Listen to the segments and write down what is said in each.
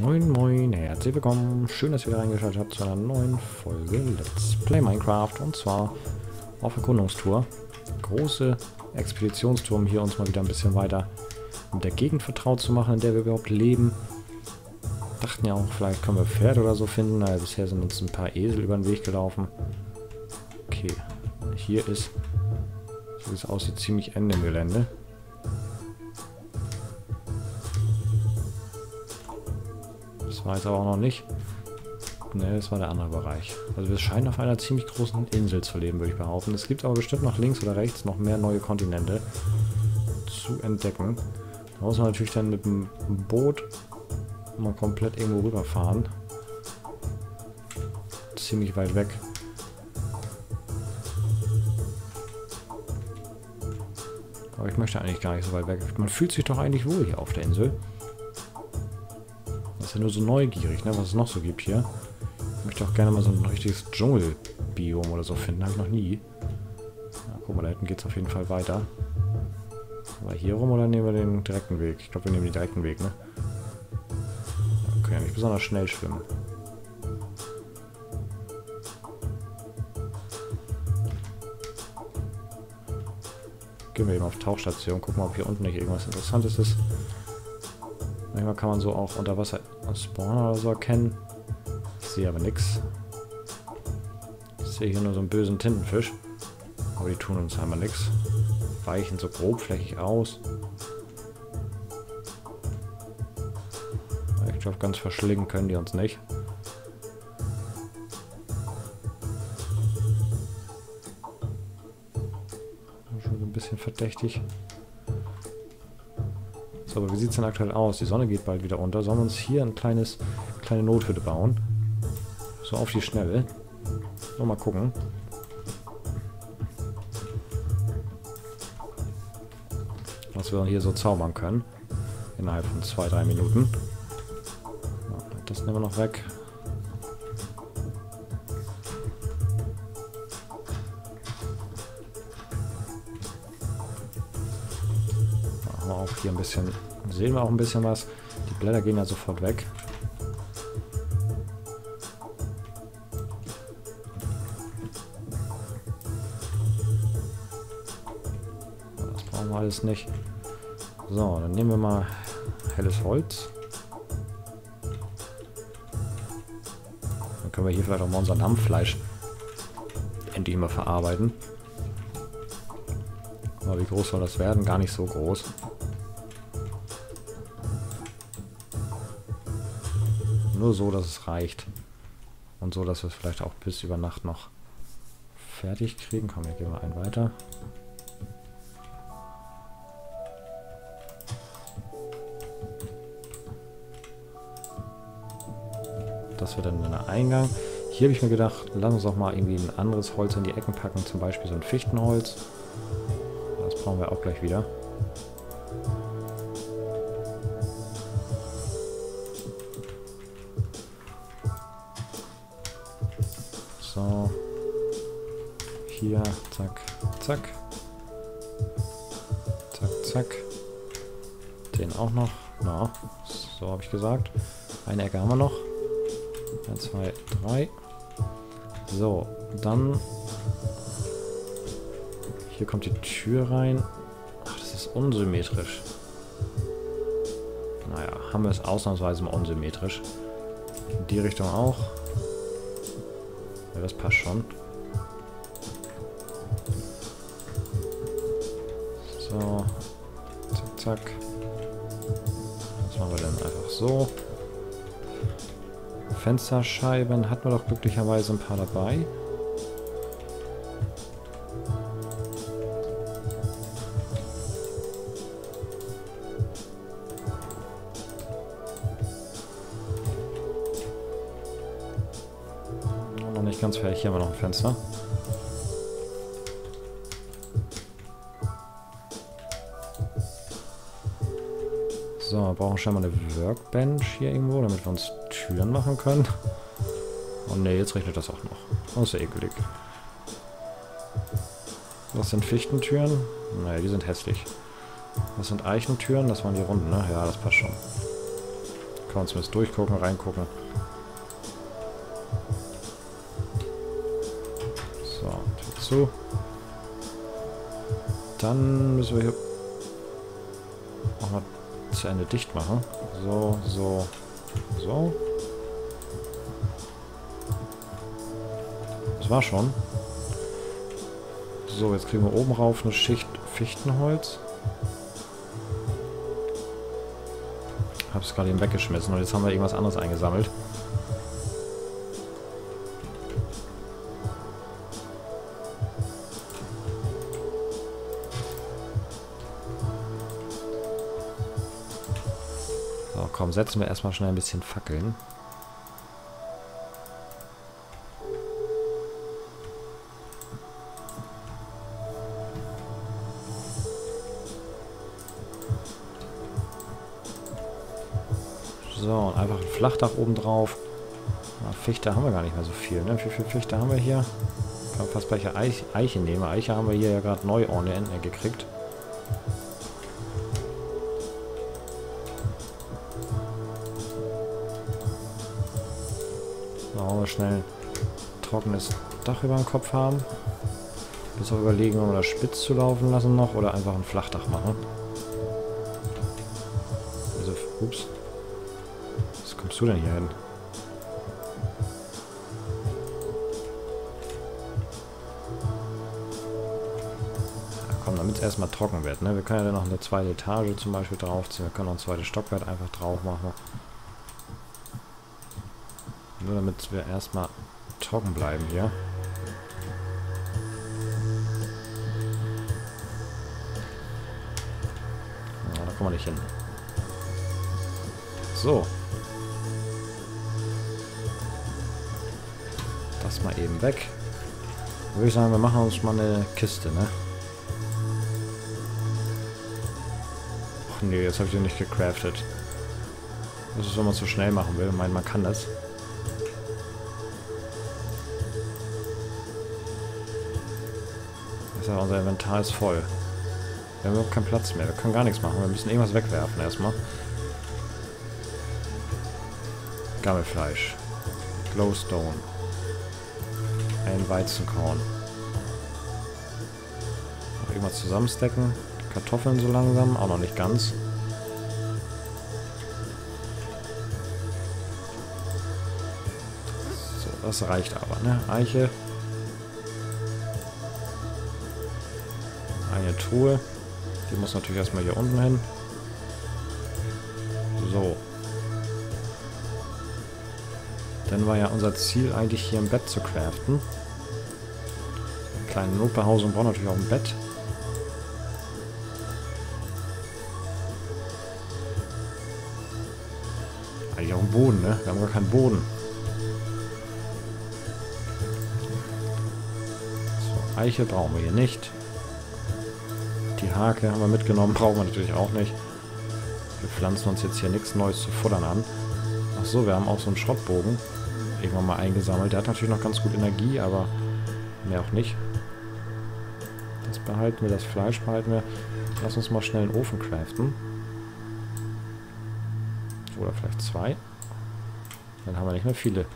Moin moin, herzlich willkommen, schön, dass ihr reingeschaltet habt zu einer neuen Folge Let's Play Minecraft, und zwar auf Erkundungstour. Große Expeditionstour, um hier uns mal wieder ein bisschen weiter mit der Gegend vertraut zu machen, in der wir überhaupt leben. Dachten ja auch, vielleicht können wir Pferde oder so finden, naja, bisher sind uns ein paar Esel über den Weg gelaufen. Okay, hier ist, so wie es aussieht, ziemlich Ende im Gelände. Das war jetzt aber auch noch nicht. Ne, das war der andere Bereich. Also wir scheinen auf einer ziemlich großen Insel zu leben, würde ich behaupten. Es gibt aber bestimmt noch links oder rechts noch mehr neue Kontinente zu entdecken. Da muss man natürlich dann mit dem Boot mal komplett irgendwo rüberfahren. Ziemlich weit weg. Aber ich möchte eigentlich gar nicht so weit weg. Man fühlt sich doch eigentlich wohl hier auf der Insel. Ja, nur so neugierig, ne, was es noch so gibt hier. Ich möchte auch gerne mal so ein richtiges Dschungelbiom oder so finden, habe ich noch nie. Ja, guck mal, da hinten geht es auf jeden Fall weiter. Aber hier rum, oder nehmen wir den direkten Weg? Ich glaube, wir nehmen den direkten Weg, ne? Wir können ja nicht besonders schnell schwimmen. Gehen wir eben auf Tauchstation, gucken mal, ob hier unten nicht irgendwas Interessantes ist. Manchmal kann man so auch unter Wasser Spawner oder so erkennen. Ich sehe aber nichts. Ich sehe hier nur so einen bösen Tintenfisch. Aber die tun uns einmal nichts. Weichen so grobflächig aus. Ich glaube, ganz verschlingen können die uns nicht. Schon so ein bisschen verdächtig. So, aber wie sieht es denn aktuell aus? Die Sonne geht bald wieder unter. Sollen wir uns hier ein kleine Nothütte bauen? So auf die Schnelle. So, mal gucken. Was wir hier so zaubern können. Innerhalb von 2-3 Minuten. Das nehmen wir noch weg. Auch hier ein bisschen, sehen wir auch ein bisschen was. Die Blätter gehen ja sofort weg. Das brauchen wir alles nicht. So, dann nehmen wir mal helles Holz. Dann können wir hier vielleicht auch mal unser Lammfleisch endlich mal verarbeiten. Aber wie groß soll das werden? Gar nicht so groß. Nur so, dass es reicht. Und so, dass wir es vielleicht auch bis über Nacht noch fertig kriegen. Komm, hier gehen wir einen weiter. Das wird dann der Eingang. Hier habe ich mir gedacht, lass uns doch mal irgendwie ein anderes Holz in die Ecken packen. Zum Beispiel so ein Fichtenholz. Das brauchen wir auch gleich wieder. So, hier, zack, zack, zack, zack, den auch noch, na, so habe ich gesagt, eine Ecke haben wir noch, 1, 2, 3, so, dann, hier kommt die Tür rein, ach, das ist unsymmetrisch, naja, haben wir es ausnahmsweise mal unsymmetrisch, in die Richtung auch. Ja, das passt schon. So. Zack, zack. Das machen wir dann einfach so. Fensterscheiben hatten wir doch glücklicherweise ein paar dabei. Ganz fertig, hier haben wir noch ein Fenster. So, wir brauchen scheinbar eine Workbench hier irgendwo, damit wir uns Türen machen können. Oh ne, jetzt regnet das auch noch. Oh, ist ja eklig. Was sind Fichtentüren? Naja, die sind hässlich. Was sind Eichentüren? Das waren die runden, ne? Ja, das passt schon. Kann man zumindest durchgucken, reingucken. So, Tür zu. Dann müssen wir hier auch mal zu Ende dicht machen. So, so, so. Das war schon. So, jetzt kriegen wir oben rauf eine Schicht Fichtenholz. Hab's gerade eben weggeschmissen und jetzt haben wir irgendwas anderes eingesammelt. So, komm, setzen wir erstmal schnell ein bisschen Fackeln. So, und einfach ein Flachdach oben drauf. Fichte haben wir gar nicht mehr so viel, ne? Wie viel Fichte haben wir hier? Ich kann fast gleich Eiche nehmen. Eiche haben wir hier ja gerade neu ohne Ende gekriegt. So, wollen wir schnell ein trockenes Dach über dem Kopf haben. Bis wir überlegen, ob wir das spitz zu laufen lassen noch oder einfach ein Flachdach machen. Also, ups. Was kommst du denn hier hin? Ja, komm, damit es erstmal trocken wird, ne? Wir können ja dann noch eine zweite Etage zum Beispiel draufziehen. Wir können noch ein zweites Stockwerk einfach drauf machen. Nur damit wir erstmal trocken bleiben hier. Ja, da kommen wir nicht hin. So. Das mal eben weg. Dann würde ich sagen, wir machen uns mal eine Kiste, ne? Ach nee, jetzt habe ich die nicht gecraftet. Das ist, wenn man es so schnell machen will. Ich meine, man kann das. Ich sage, unser Inventar ist voll. Wir haben überhaupt keinen Platz mehr. Wir können gar nichts machen. Wir müssen irgendwas wegwerfen erstmal. Gammelfleisch, Glowstone, ein Weizenkorn. Noch irgendwas zusammenstecken. Kartoffeln so langsam, auch noch nicht ganz. So, das reicht aber, ne? Eiche. Eine Truhe. Die muss natürlich erstmal hier unten hin. So. Dann war ja unser Ziel eigentlich hier ein Bett zu craften. Kleine Notbehausung braucht natürlich auch ein Bett. Eigentlich auch ein Boden, ne? Wir haben gar keinen Boden. So, Eiche brauchen wir hier nicht. Die Hake haben wir mitgenommen, brauchen wir natürlich auch nicht. Wir pflanzen uns jetzt hier nichts Neues zu futtern an. Achso, wir haben auch so einen Schrottbogen irgendwann mal eingesammelt. Der hat natürlich noch ganz gut Energie, aber mehr auch nicht. Das behalten wir, das Fleisch behalten wir. Lass uns mal schnell einen Ofen craften. Oder vielleicht zwei. Dann haben wir nicht mehr viele.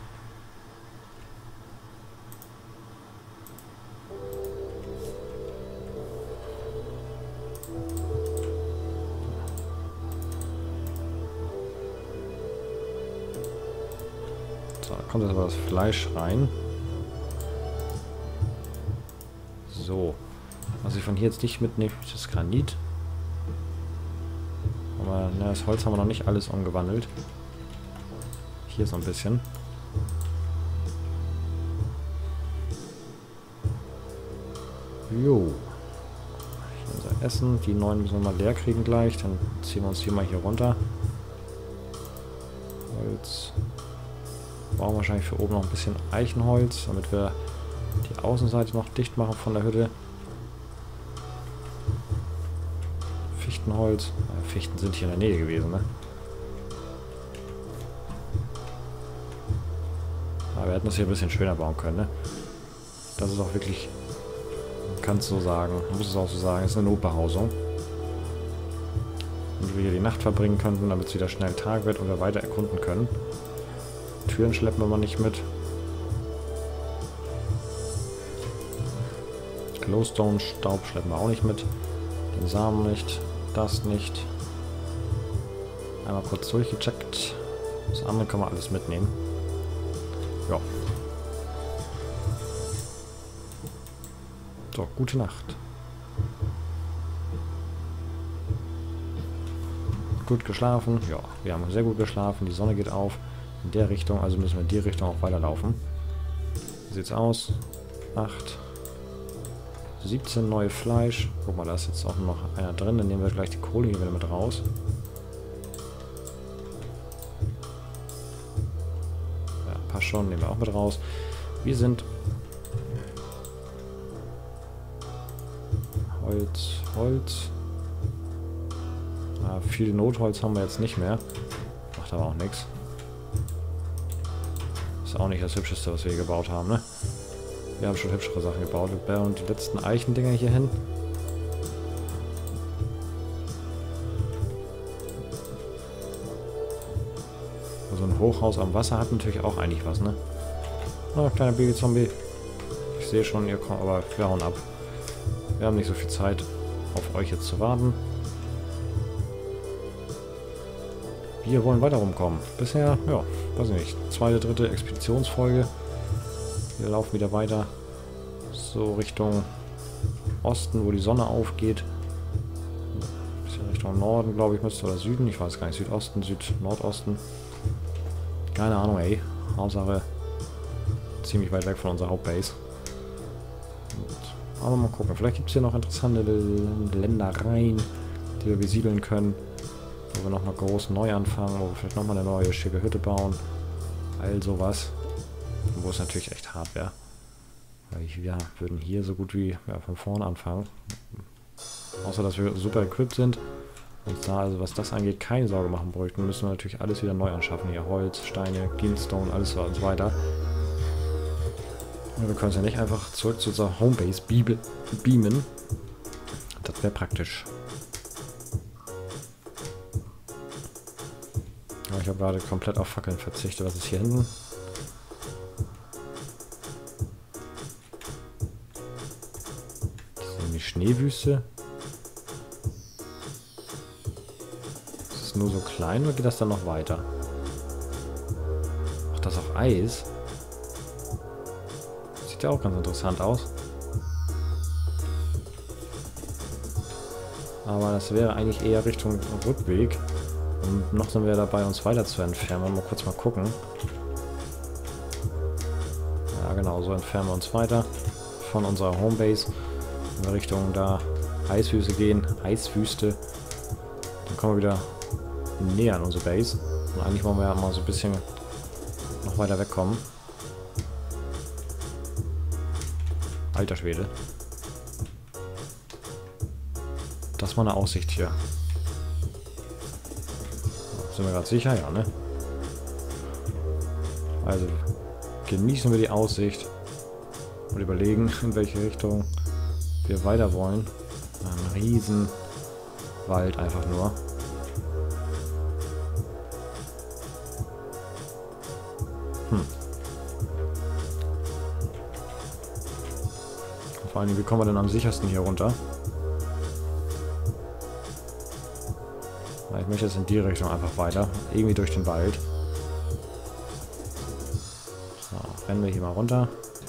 So, da kommt jetzt aber das Fleisch rein. So. Was ich von hier jetzt nicht mitnehme, ist das Granit. Aber na, das Holz haben wir noch nicht alles umgewandelt. Hier so ein bisschen. Jo. Hier unser Essen. Die 9 müssen wir mal leer kriegen gleich. Dann ziehen wir uns hier mal hier runter. Holz. Brauchen wahrscheinlich für oben noch ein bisschen Eichenholz, damit wir die Außenseite noch dicht machen von der Hütte. Fichtenholz. Fichten sind hier in der Nähe gewesen, ne? Aber wir hätten das hier ein bisschen schöner bauen können, ne? Das ist auch wirklich, man kann es so sagen, man muss es auch so sagen, ist eine Notbehausung. dass wir hier die Nacht verbringen könnten, damit es wieder schnell Tag wird und wir weiter erkunden können. Türen schleppen wir mal nicht mit. Glowstone-Staub schleppen wir auch nicht mit. Den Samen nicht, das nicht. Einmal kurz durchgecheckt. Das andere kann man alles mitnehmen. Ja. So, gute Nacht. Gut geschlafen. Ja, wir haben sehr gut geschlafen. Die Sonne geht auf. In der Richtung, also müssen wir in die Richtung auch weiterlaufen. Wie sieht's aus? 8. 17 neue Fleisch. Guck mal, da ist jetzt auch noch einer drin. Dann nehmen wir gleich die Kohle hier wieder mit raus. Ja, passt schon. Nehmen wir auch mit raus. Wir sind... Holz, Holz. Ah, viel Notholz haben wir jetzt nicht mehr. Macht aber auch nichts. Ist auch nicht das Hübscheste, was wir hier gebaut haben, ne? Wir haben schon hübschere Sachen gebaut. Wir bauen die letzten Eichendinger hier hin. So ein Hochhaus am Wasser hat natürlich auch eigentlich was, ne? Oh, kleiner Baby-Zombie. Ich sehe schon, ihr kommt, aber wir hauen ab. Wir haben nicht so viel Zeit, auf euch jetzt zu warten. Wir wollen weiter rumkommen. Bisher, ja, weiß ich nicht. Zweite, dritte Expeditionsfolge. Wir laufen wieder weiter so Richtung Osten, wo die Sonne aufgeht. Ein bisschen Richtung Norden, glaube ich, müsste oder Süden. Ich weiß gar nicht. Südosten, Süd-Nordosten. Keine Ahnung, ey. Hauptsache ziemlich weit weg von unserer Hauptbase. Und, aber mal gucken. Vielleicht gibt es hier noch interessante Ländereien, die wir besiedeln können. Wo wir nochmal groß neu anfangen, wo wir vielleicht nochmal eine neue schicke Hütte bauen. All sowas. Wo es natürlich echt hart wäre. Wir würden hier so gut wie ja, von vorne anfangen. Außer, dass wir super equipped sind. Und da, also was das angeht, keine Sorge machen bräuchten, müssen wir natürlich alles wieder neu anschaffen. Hier Holz, Steine, Glowstone, alles so und so weiter. Und wir können es ja nicht einfach zurück zu unserer Homebase beamen. Das wäre praktisch. Aber ich habe gerade komplett auf Fackeln verzichtet. Was ist hier hinten? Schneewüste. Ist es nur so klein oder geht das dann noch weiter? Ach, das auf Eis? Sieht ja auch ganz interessant aus. Aber das wäre eigentlich eher Richtung Rückweg. Und noch sind wir dabei, uns weiter zu entfernen. Mal kurz mal gucken. Ja genau, so entfernen wir uns weiter von unserer Homebase. In der Richtung da Eiswüste gehen, Eiswüste. Dann kommen wir wieder näher an unsere Base. Und eigentlich wollen wir ja mal so ein bisschen noch weiter wegkommen. Alter Schwede. Das war eine Aussicht hier. Sind wir gerade sicher? Ja, ne? Also genießen wir die Aussicht und überlegen, in welche Richtung wir weiter wollen. Ein riesen Wald einfach nur. Vor allem, wie kommen wir denn am sichersten hier runter? Ich möchte jetzt in die Richtung einfach weiter. Irgendwie durch den Wald. So, rennen wir hier mal runter,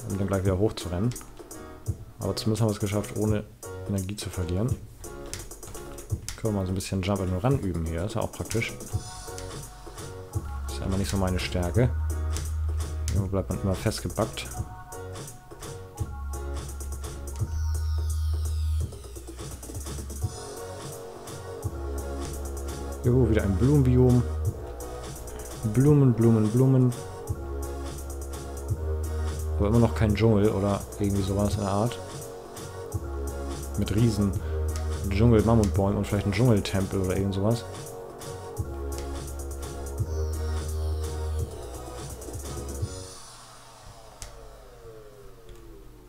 um dann gleich wieder hoch zu rennen. Aber zumindest haben wir es geschafft, ohne Energie zu verlieren. Können wir mal so ein bisschen Jump and Run üben hier. Ist ja auch praktisch. Ist ja immer nicht so meine Stärke. Irgendwo bleibt man immer festgebackt. Juhu, wieder ein Blumenbiom. Blumen, Blumen, Blumen. Aber immer noch kein Dschungel oder irgendwie sowas in der Art. Mit riesen Dschungel-Mammutbäumen und vielleicht ein Dschungeltempel oder irgend sowas.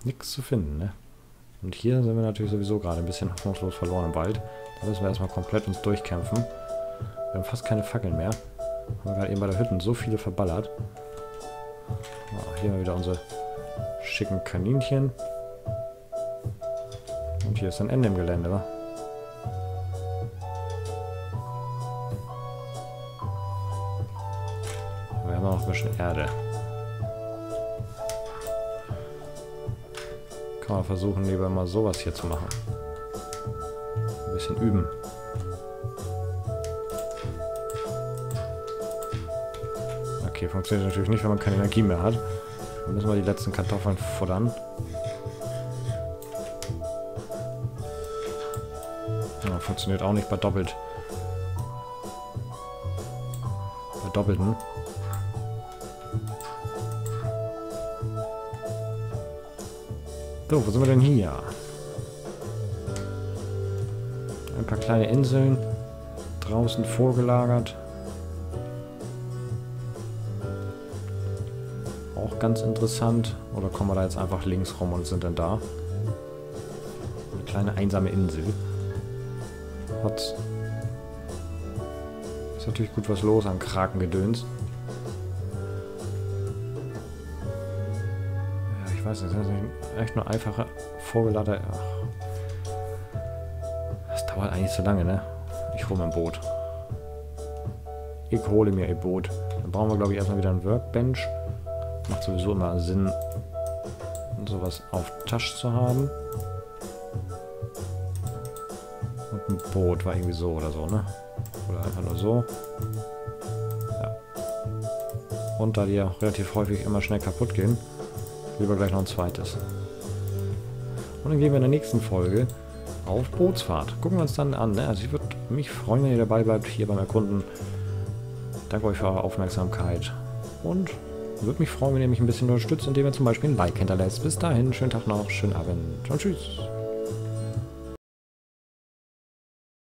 Nichts zu finden, ne? Und hier sind wir natürlich sowieso gerade ein bisschen hoffnungslos verloren im Wald. Da müssen wir erstmal komplett uns durchkämpfen. Wir haben fast keine Fackeln mehr. Haben wir gerade eben bei der Hütte so viele verballert. Oh, hier haben wir wieder unsere schicken Kaninchen. Und hier ist ein Ende im Gelände, wa? Wir haben noch ein bisschen Erde. Kann man versuchen, lieber mal sowas hier zu machen. Ein bisschen üben. Okay, funktioniert natürlich nicht, wenn man keine Energie mehr hat. Dann müssen wir die letzten Kartoffeln futtern. Ja, funktioniert auch nicht bei doppelt. Bei doppelten. So, wo sind wir denn hier? Ein paar kleine Inseln. Draußen vorgelagert. Auch ganz interessant. Oder kommen wir da jetzt einfach links rum und sind dann da? Eine kleine einsame Insel. Hat's. Ist natürlich gut was los an Krakengedöns. Ja, ich weiß nicht. Das ist echt nur einfache vorgeladene. Das dauert eigentlich so lange, ne? Ich hole mein Boot. Ich hole mir ein Boot. Dann brauchen wir, glaube ich, erstmal wieder ein Workbench. Macht sowieso immer Sinn, sowas auf Tasche zu haben. Und ein Boot war irgendwie so oder so, ne? Oder einfach nur so. Ja. Und da die ja relativ häufig immer schnell kaputt gehen, lieber gleich noch ein zweites. Und dann gehen wir in der nächsten Folge auf Bootsfahrt. Gucken wir uns dann an, ne? Also ich würde mich freuen, wenn ihr dabei bleibt hier beim Erkunden. Danke euch für eure Aufmerksamkeit und würde mich freuen, wenn ihr mich ein bisschen unterstützt, indem ihr zum Beispiel ein Like hinterlässt. Bis dahin, schönen Tag noch, schönen Abend und tschüss.